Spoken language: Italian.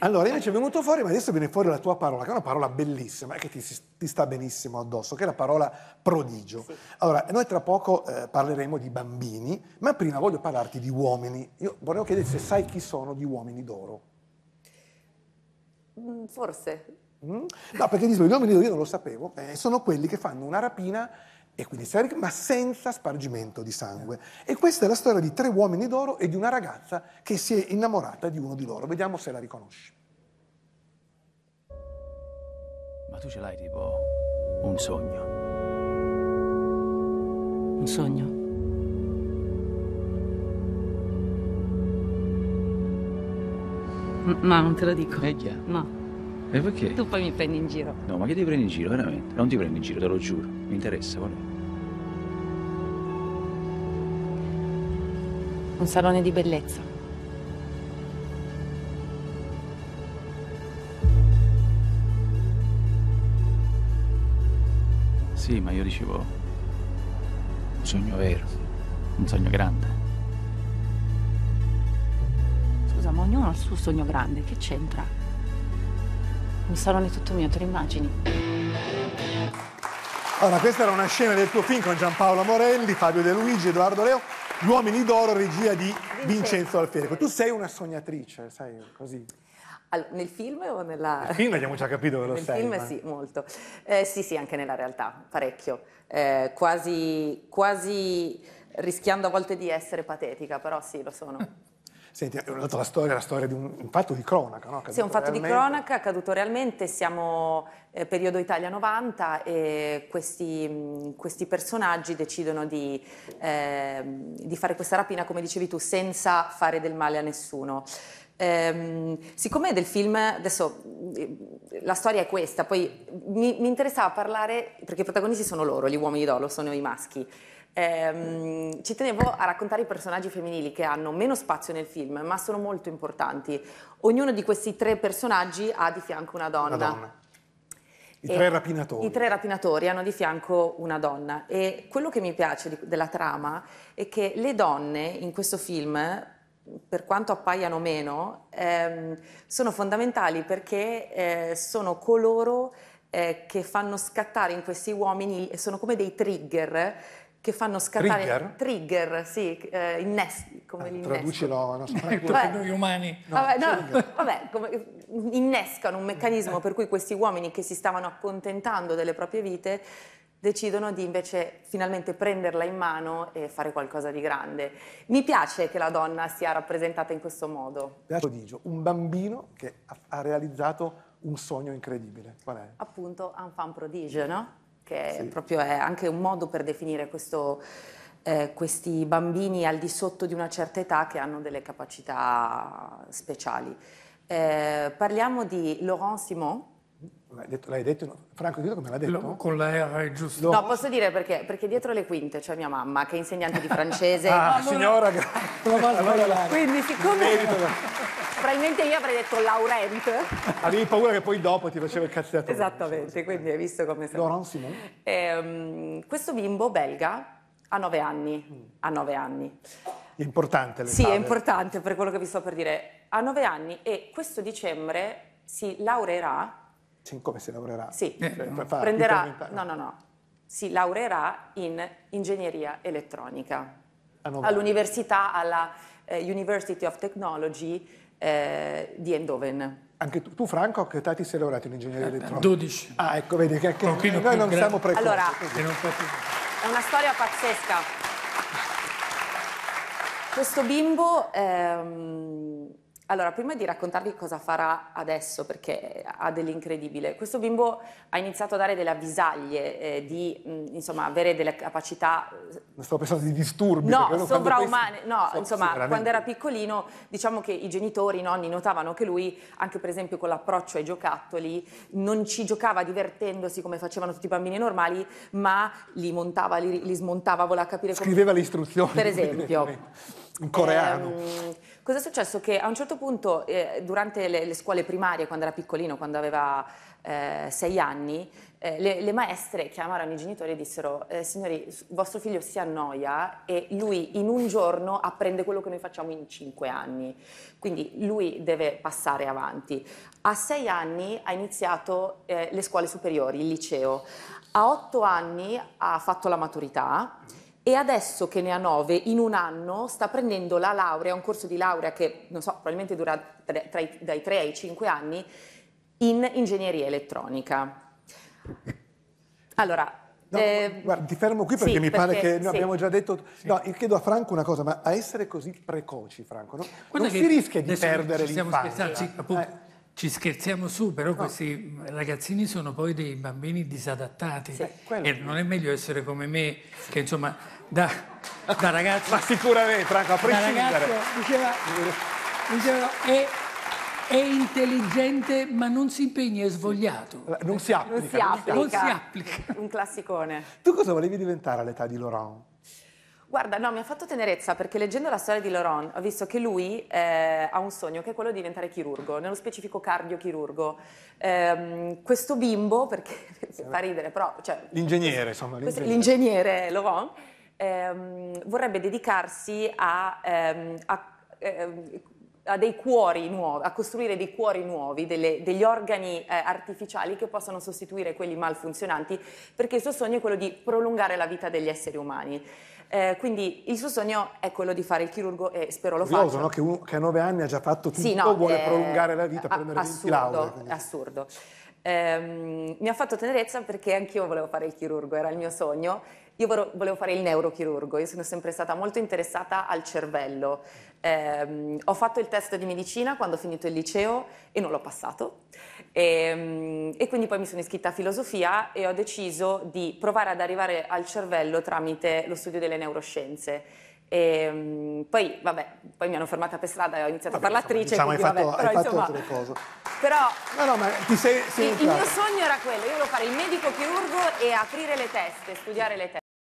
Allora invece è venuto fuori, ma adesso viene fuori la tua parola, che è una parola bellissima, che ti sta benissimo addosso, che è la parola prodigio. Sì. Allora, noi tra poco parleremo di bambini, ma prima voglio parlarti di uomini. Io volevo chiederti se sai chi sono gli Uomini d'Oro. Forse. Mm? No, perché gli Uomini d'Oro io non lo sapevo, sono quelli che fanno una rapina, e quindi, ma senza spargimento di sangue. E questa è la storia di 3 uomini d'oro e di una ragazza che si è innamorata di uno di loro. Vediamo se la riconosci. Ma tu ce l'hai tipo un sogno? Un sogno? No, non te lo dico. Vecchia? No. E perché? Tu poi mi prendi in giro. No, ma che ti prendi in giro, veramente? Non ti prendo in giro, te lo giuro. Mi interessa, qual è? Un salone di bellezza. Sì, ma io dicevo... un sogno vero. Un sogno grande. Scusa, ma ognuno ha il suo sogno grande. Che c'entra? Un salone tutto mio, te lo immagini? Allora, questa era una scena del tuo film con Gianpaolo Morelli, Fabio De Luigi, Edoardo Leo, Gli Uomini d'Oro, regia di Vincenzo Alfieri. Tu sei una sognatrice, sai, così. Allora, nel film o nella... Nel film abbiamo già capito che lo sei. Nel film sì, molto. Sì, sì, anche nella realtà, parecchio. Quasi rischiando a volte di essere patetica, però sì, lo sono. Senti, la storia di un fatto di cronaca, no? Sì, un fatto realmente. Di cronaca, accaduto realmente, siamo periodo Italia 90 e questi personaggi decidono di fare questa rapina, come dicevi tu, senza fare del male a nessuno. Siccome del film, adesso la storia è questa, poi mi interessava parlare, perché i protagonisti sono loro, gli Uomini d'Oro, sono i maschi. Ci tenevo a raccontare i personaggi femminili che hanno meno spazio nel film, ma sono molto importanti. Ognuno di questi 3 personaggi ha di fianco una donna. I 3 rapinatori hanno di fianco una donna. E quello che mi piace della trama è che le donne in questo film, per quanto appaiano meno, sono fondamentali perché sono coloro che fanno scattare in questi uomini, sono come dei trigger che fanno scattare... Trigger, sì, innesti, come l'innesto. Traducilo, non so, per noi umani. No, innescano un meccanismo per cui questi uomini che si stavano accontentando delle proprie vite decidono di invece finalmente prenderla in mano e fare qualcosa di grande. Mi piace che la donna sia rappresentata in questo modo. Un bambino che ha realizzato un sogno incredibile. Qual è? Appunto, enfant prodigio, no? Che sì. Proprio è anche un modo per definire questi bambini al di sotto di una certa età che hanno delle capacità speciali. Parliamo di Laurent Simon. L'hai detto? Franco, dico come l'ha detto? Con la R è giusto. No, posso dire perché dietro le quinte c'è mia mamma, che è insegnante di francese. Ah, signora, allora, quindi siccome... Probabilmente io avrei detto Laurent. Avevi paura che poi dopo ti faceva il cazziatore. Esattamente, quindi hai visto come... Laurent Simon. Questo bimbo belga ha 9 anni. Ha 9 anni. È importante l'età. Sì, è importante per quello che vi sto per dire. Ha 9 anni e questo dicembre si laureerà. Come si laureerà? Sì. Prenderà... No. Si laureerà in ingegneria elettronica. All'università, alla University of Technology di Eindhoven. Anche tu, Franco, a che età ti sei laureato in ingegneria elettronica? 12. Ah, ecco, vedi che noi non siamo precoci. Allora, è una storia pazzesca. Questo bimbo, allora, prima di raccontarvi cosa farà adesso, perché ha dell'incredibile, questo bimbo ha iniziato a dare delle avvisaglie insomma, avere delle capacità... Non sto pensando di disturbi. No, sovraumane. No, insomma, veramente... quando era piccolino, diciamo che i genitori, i nonni, notavano che lui, anche per esempio con l'approccio ai giocattoli, non ci giocava divertendosi come facevano tutti i bambini normali, ma li montava, li smontava, voleva capire come... Scriveva le istruzioni. Per esempio. In coreano. Cosa è successo? Che a un certo punto, durante le scuole primarie, quando era piccolino, quando aveva 6 anni, le maestre chiamarono i genitori e dissero: signori, vostro figlio si annoia e lui in un giorno apprende quello che noi facciamo in 5 anni, quindi lui deve passare avanti. A 6 anni ha iniziato le scuole superiori, il liceo, a 8 anni ha fatto la maturità e adesso che ne ha 9, in un anno sta prendendo la laurea, un corso di laurea che, non so, probabilmente dura dai 3 ai 5 anni, in ingegneria elettronica. Allora, no, guarda, ti fermo qui perché sì, mi pare che noi abbiamo già detto. Sì. No, io chiedo a Franco una cosa, ma a essere così precoci, L'infanzia, no? Non si rischia di perdere l'infanzia? Ci scherziamo su, però no, questi ragazzini sono poi dei bambini disadattati. Sì, e non è meglio essere come me, che insomma da ragazzo... Ma sicuramente, Franco, a prescindere. Diceva, è intelligente ma non si impegna, è svogliato. Non si applica. Non si applica. Un classicone. Tu cosa volevi diventare all'età di Laurent? Guarda, no, mi ha fatto tenerezza perché leggendo la storia di Laurent ho visto che lui ha un sogno che è quello di diventare chirurgo, nello specifico cardiochirurgo. Questo bimbo, perché fa ridere, però... Cioè, l'ingegnere, insomma. L'ingegnere Laurent vorrebbe dedicarsi a dei cuori nuovi, a costruire dei cuori nuovi, degli organi artificiali che possano sostituire quelli malfunzionanti, perché il suo sogno è quello di prolungare la vita degli esseri umani. Quindi il suo sogno è quello di fare il chirurgo e spero lo faccia. No? Che a 9 anni ha già fatto tutto, sì, no, vuole prolungare la vita, prendere 20 lauree. Assurdo. Mi ha fatto tenerezza perché anch'io volevo fare il chirurgo, era il mio sogno. Io volevo fare il neurochirurgo, io sono sempre stata molto interessata al cervello. Ho fatto il test di medicina quando ho finito il liceo e non l'ho passato. E quindi poi mi sono iscritta a filosofia e ho deciso di provare ad arrivare al cervello tramite lo studio delle neuroscienze. Poi, vabbè, poi mi hanno fermata per strada e ho iniziato a fare l'attrice. Diciamo, hai fatto altre cose. Però no, ma ti sei il mio sogno era quello, io volevo fare il medico chirurgo e aprire le teste, studiare le teste.